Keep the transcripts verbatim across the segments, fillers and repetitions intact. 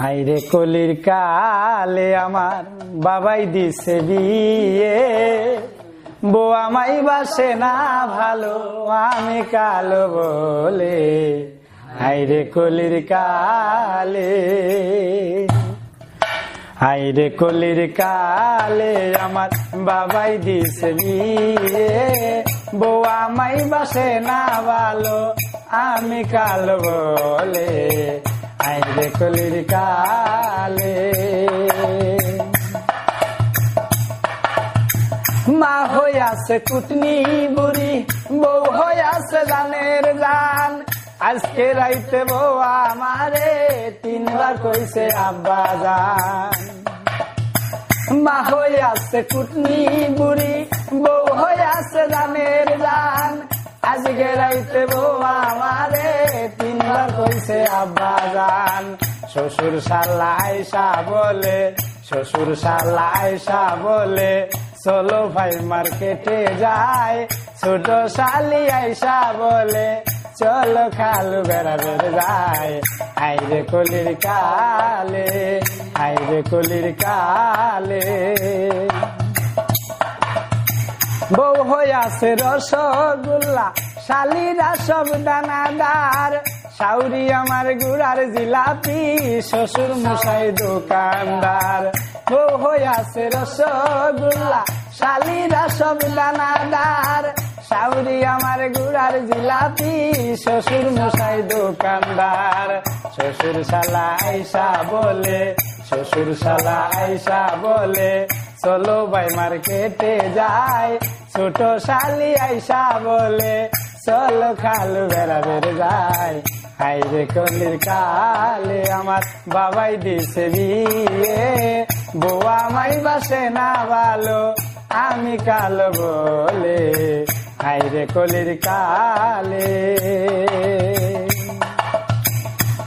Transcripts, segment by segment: High রে কলির কালে আমার বাবাই দিছে বিয়ে, বউ আমাই বাসে না ভালো আমি কালো বলে, হাই রে কলির কালে, হাই রে কলির কালে আমার বাবাই দিছে বিয়ে, বউ আমাই বাসে না ভালো আমি কালো বলে, হাই রে কলির কালে। মা হইয়াছে কুটনি বুড়ি, বউ হইয়াছে জানের জান, আজকে রাইতে বউ আমারে তিনবার কইছে আব্বা জান। মা হইয়াছে কুটনি বুড়ি, বউ হইয়াছে জানের জান, আজকে রাইতে বউ আমারে তিনবার কইছে আব্বা জান। শ্বশুর শালা আইসা বলে, শ্বশুর শালা আইসা বলে, চলো ভাই মার্কেটে যায়, ছোট শালি আইসা বলে, চলো খালু বেড়াবে যায়। হাই রে কলির কালে, হাই রে কলির কালে, বউ হইয়াছে রসগোল্লা, শালিরা সব দানাদার, শাউরি আমার গুড়ার জিলাপি, শ্বশুর মশাই দোকানদার। বউ হইয়াছে রসগোল্লা, শালিরা সব দানাদার, শাউরি আমার গুড়ার জিলাপি, শ্বশুর মশাই দোকানদার। শ্বশুর শালা আইসা বলে, শ্বশুর শালা আইসা বলে, চলো ভাই মার্কেটে যায়, ছোট শালি আইসা বলে, চলো খালু বেড়াবে যায়। হাই রে কলির কালে আমার বাবাই দিছে বিয়ে, বউ আমাই বাসে না ভালো আমি কালো বলে, হাই রে কলির কালে,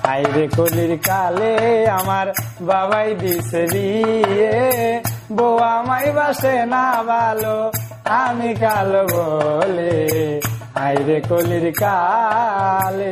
হাই রে কলির কালে আমার বাবাই দিছে বিয়ে, বউ আমাই বাসে না ভালো আমি কালো বলে, হাই রে কলির কালে।